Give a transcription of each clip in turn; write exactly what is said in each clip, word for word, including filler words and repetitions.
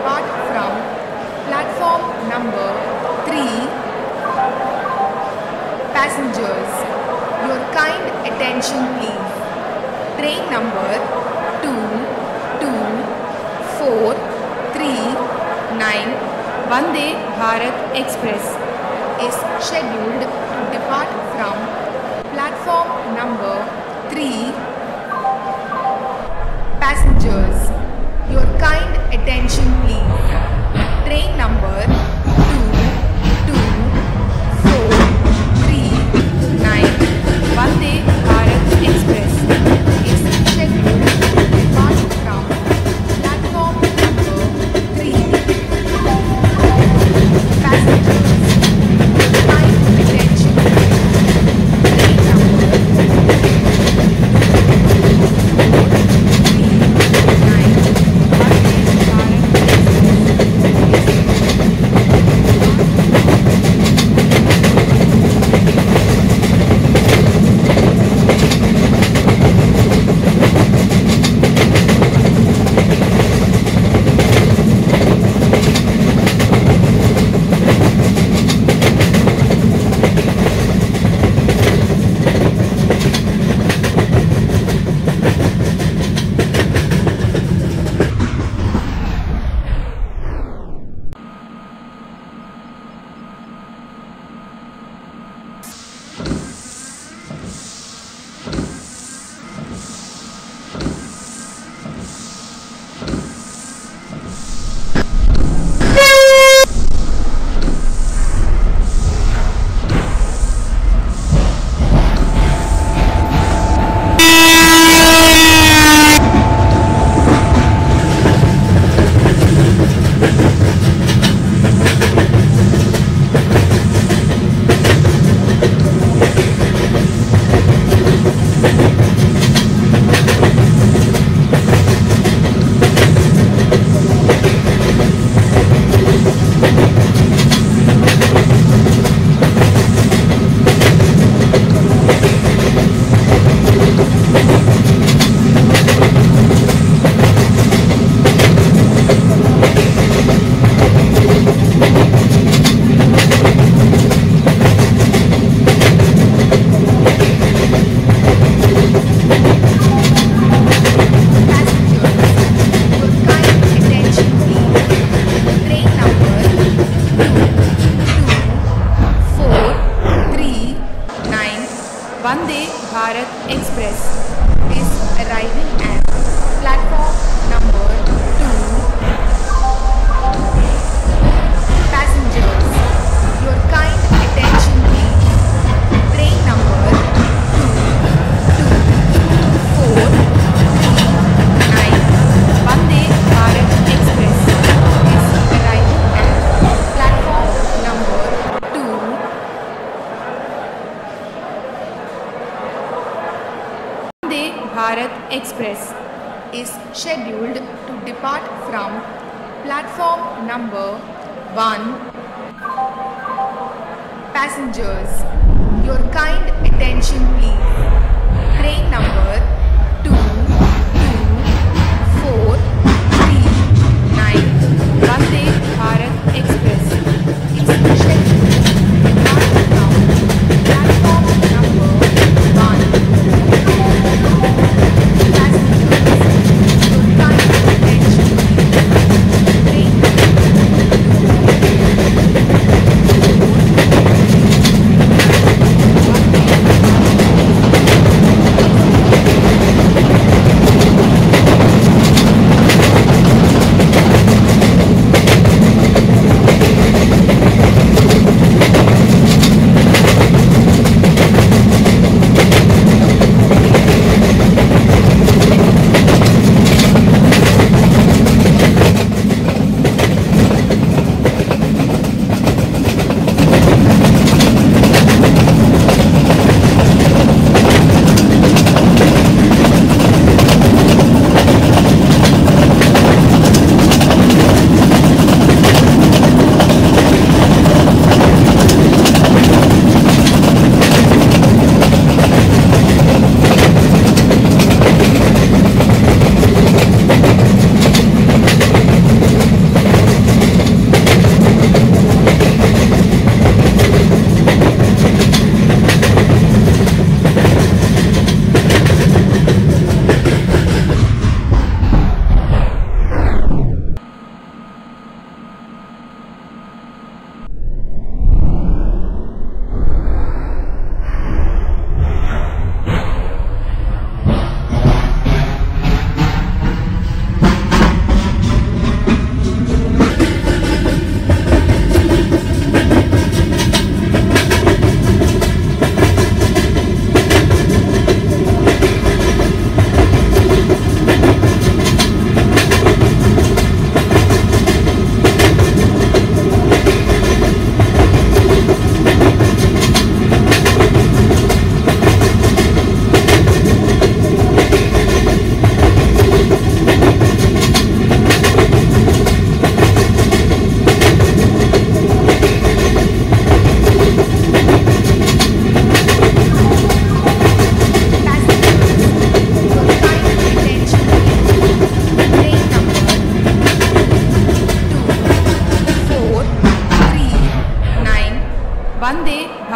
depart from platform number three. Passengers, your kind attention please. Train number two two four three nine Vande Bharat Express is scheduled to depart from platform number three. Passengers, your kind attention please. Train number two two four three nine Vande Bharat Express is scheduled to depart from platform number three. Passengers, your kind attention please. Train number Vande Bharat Express is arriving at platform number two. Passengers, your kind attention please. Train number two two four nine Vande Bharat Express is arriving at platform number two. Vande Bharat Express is scheduled to depart from platform number one. Passengers, your kind attention please. Train number two two four three nine Vande Bharat Express is scheduled to depart from platform number one. Passengers, your kind attention please. Train number two two four three nine Vande Bharat Express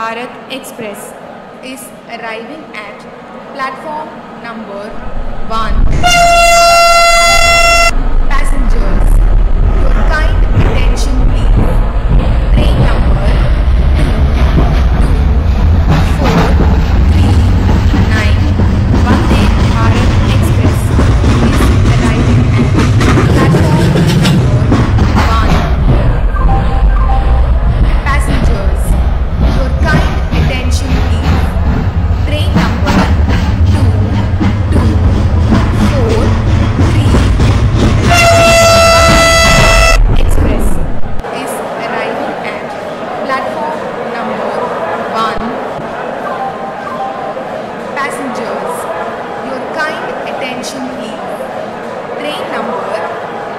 Bharat Express is arriving at platform number one. Passengers, your kind attention please. Train number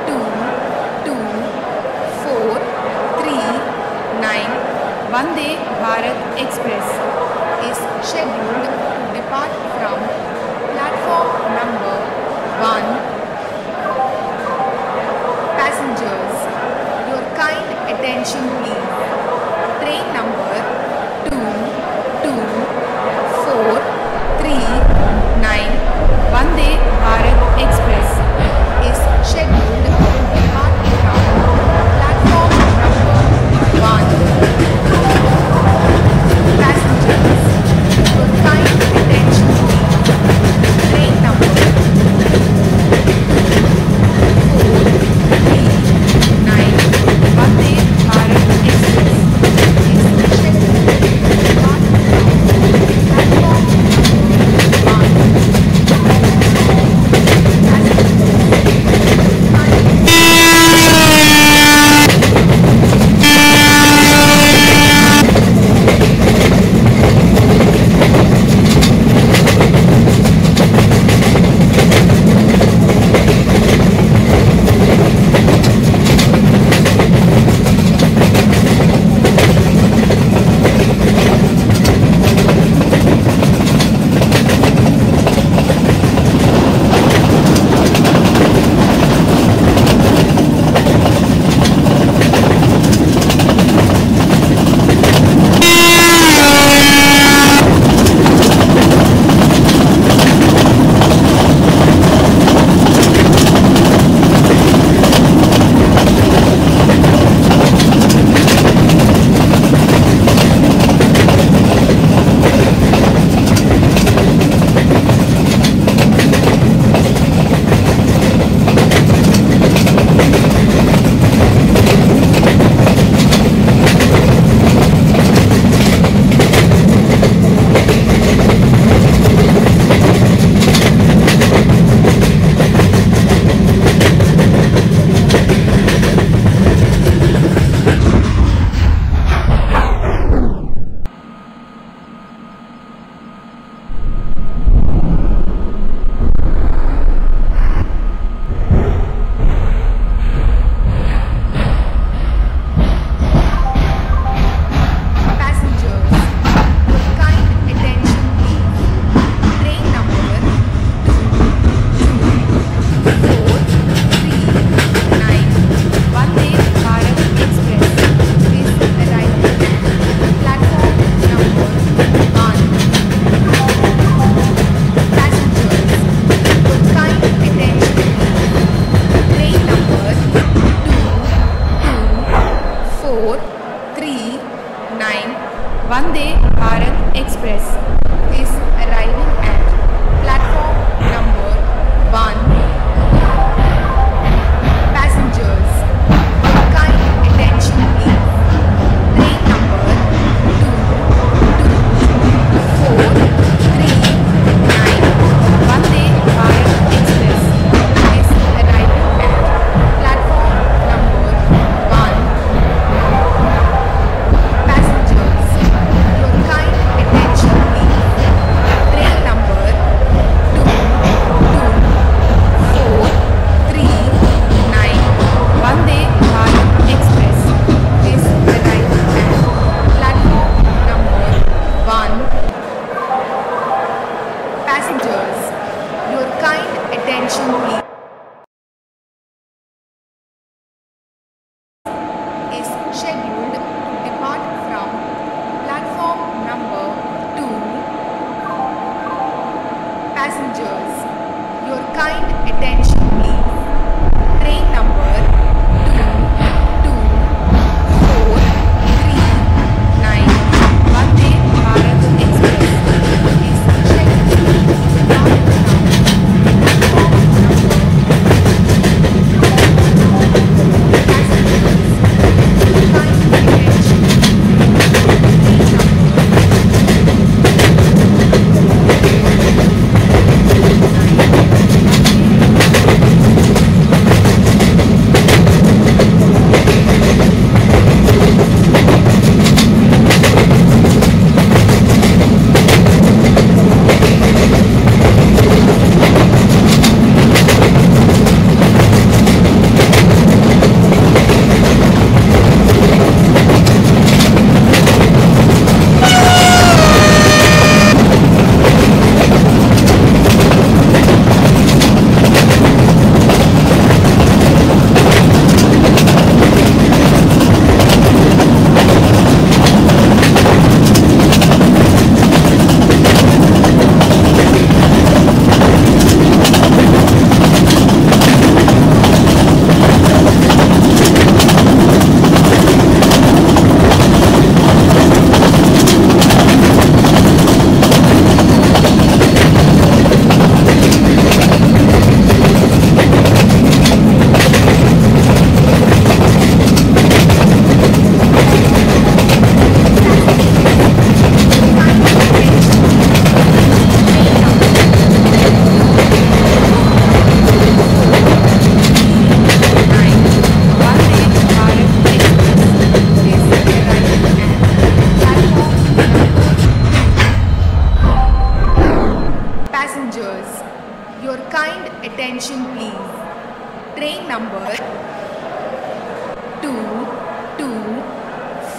two two four three nine Vande Bharat Express is arriving at platform number one. Passengers, your kind attention please. Train number two two four three Express is arriving at platform number one. Passengers, your kind attention please. Train number two two four three nine Vande Bharat Express is scheduled to depart from platform number one. Passengers, your kind attention please. Train number two two four three nine Vande Bharat Express is scheduled to depart from platform number one. Passengers, your kind attention please. Train number four three nine Vande Bharat Express is scheduled to depart from platform number one. Vande Bharat Express is arriving at platform number one. Passengers, your kind attention please. Train number two two four three nine Vande Bharat Express is arriving at platform number one. Passengers, your kind attention please. Train number two two four three nine Vande Bharat Express is arriving at platform number one. Passengers, your kind attention please. Is scheduled to depart from platform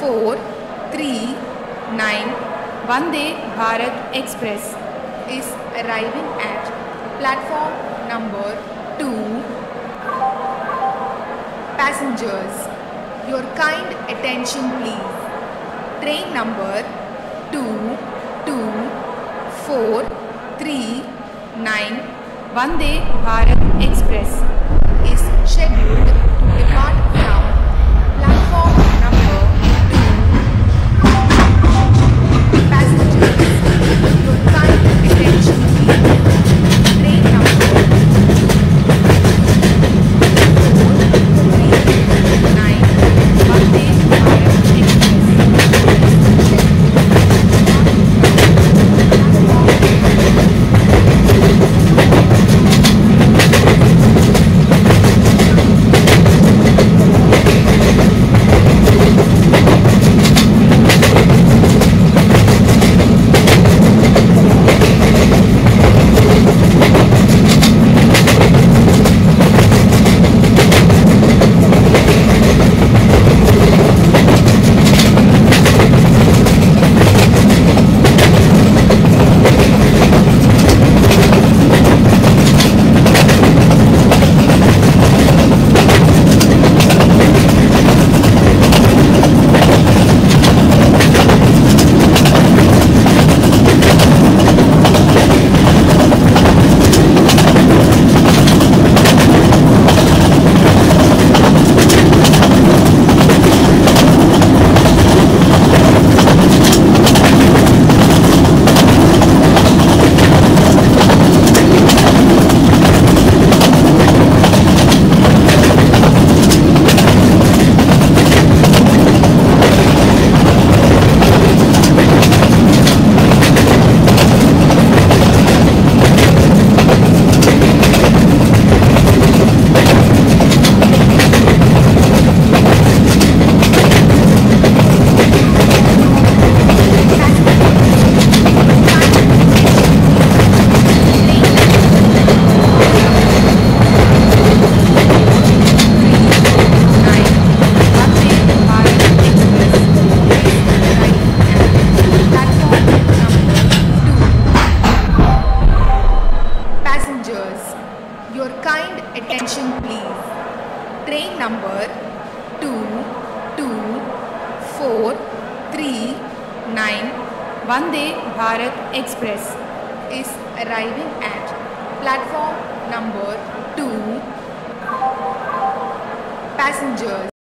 four three nine Vande Bharat Express is arriving at platform number two. Passengers, your kind attention please. Train number two two four three nine Vande Bharat Express is scheduled to depart from platform number two. Passengers, your kind attention please. Train number four three nine Vande Bharat Express. Your kind attention please. Train number two two four three nine Vande Bharat Express is arriving at platform number two. Passengers,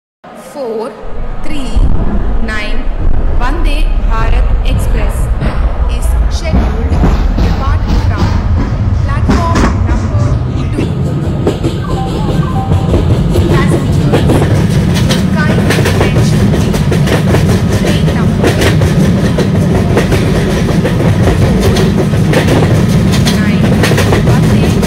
four three nine Vande Bharat Express is scheduled to depart from platform number two. Passenger, your kind attention, train number one eight five six.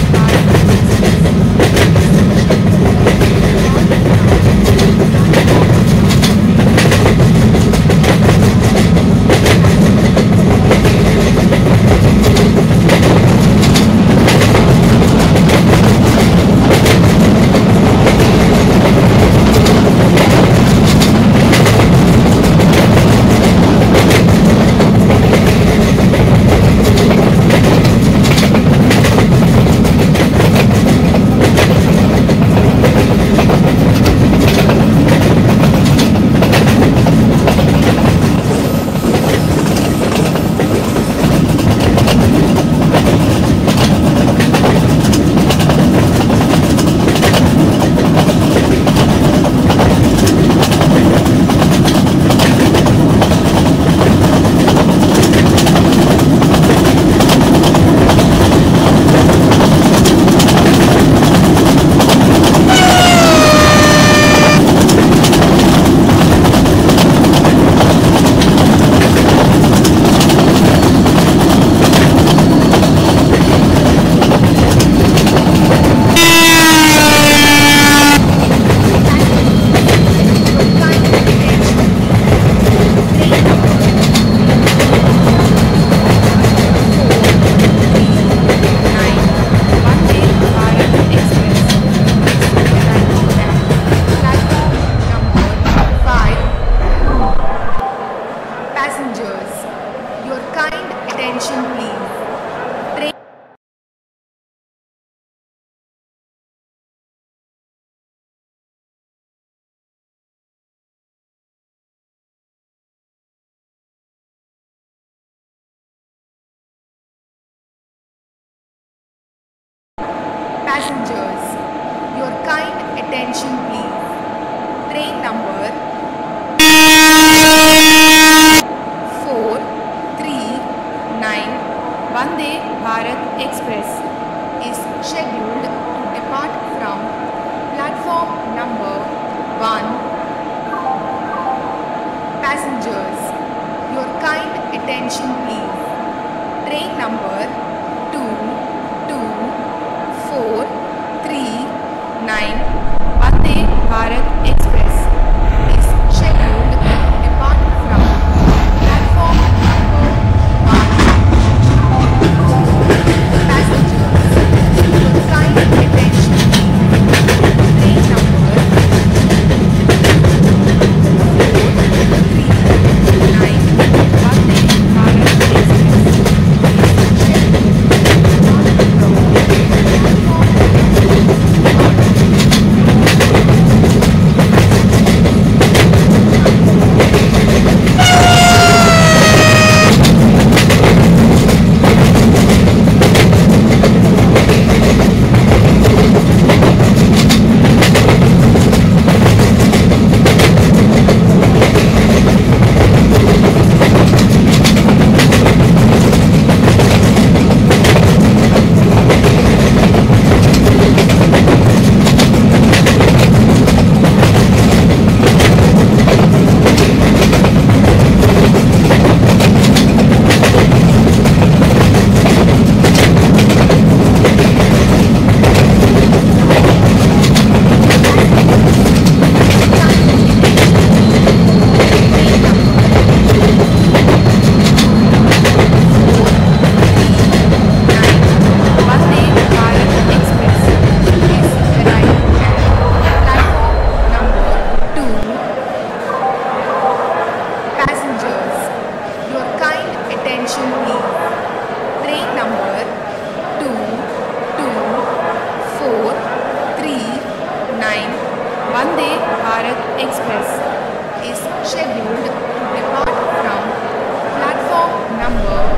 Passengers, your kind attention please. Train number four three nine Vande Bharat Express is scheduled to depart from platform number one. Passengers, your kind attention please. Train number two two four three nine Vande Bharat Express is scheduled to depart from platform number one. Passengers, your kind attention. Train number four three nine Vande Bharat Express is scheduled to depart from platform Vande Bharat Express is scheduled to depart from platform number